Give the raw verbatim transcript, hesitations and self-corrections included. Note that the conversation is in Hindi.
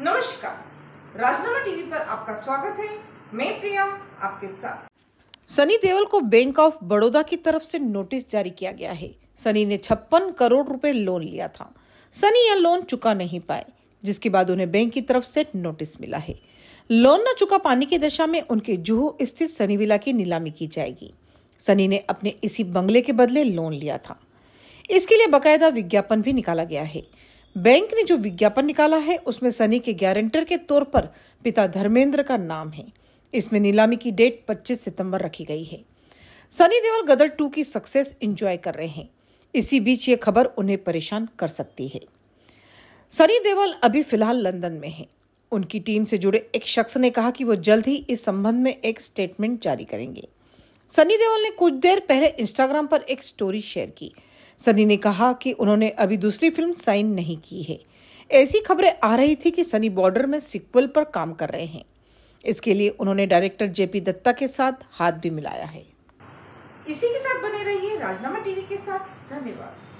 नमस्कार, राजनामा टीवी पर आपका स्वागत है। मैं प्रिया आपके साथ। सनी देओल को बैंक ऑफ बड़ौदा की तरफ से नोटिस जारी किया गया है। सनी ने छप्पन करोड़ रुपए लोन लिया था। सनी यह लोन चुका नहीं पाए, जिसके बाद उन्हें बैंक की तरफ से नोटिस मिला है। लोन न चुका पाने की दशा में उनके जुहू स्थित सनी विला की नीलामी की जाएगी। सनी ने अपने इसी बंगले के बदले लोन लिया था। इसके लिए बाकायदा विज्ञापन भी निकाला गया है। बैंक ने जो विज्ञापन निकाला है उसमें सनी के गारंटर के तौर पर पिता धर्मेंद्र का नाम है। इसमें नीलामी की डेट पच्चीस सितंबर रखी गई है। सनी देओल गदर टू की सक्सेस एंजॉय कर रहे हैं। इसी बीच ये खबर उन्हें परेशान कर सकती है। सनी देओल अभी फिलहाल लंदन में हैं। उनकी टीम से जुड़े एक शख्स ने कहा कि वो जल्द ही इस संबंध में एक स्टेटमेंट जारी करेंगे। सनी देओल ने कुछ देर पहले इंस्टाग्राम पर एक स्टोरी शेयर की। सनी ने कहा कि उन्होंने अभी दूसरी फिल्म साइन नहीं की है। ऐसी खबरें आ रही थी कि सनी बॉर्डर में सीक्वल पर काम कर रहे हैं। इसके लिए उन्होंने डायरेक्टर जे पी दत्ता के साथ हाथ भी मिलाया है। इसी के साथ बने रहिए राजनामा टीवी के साथ। धन्यवाद।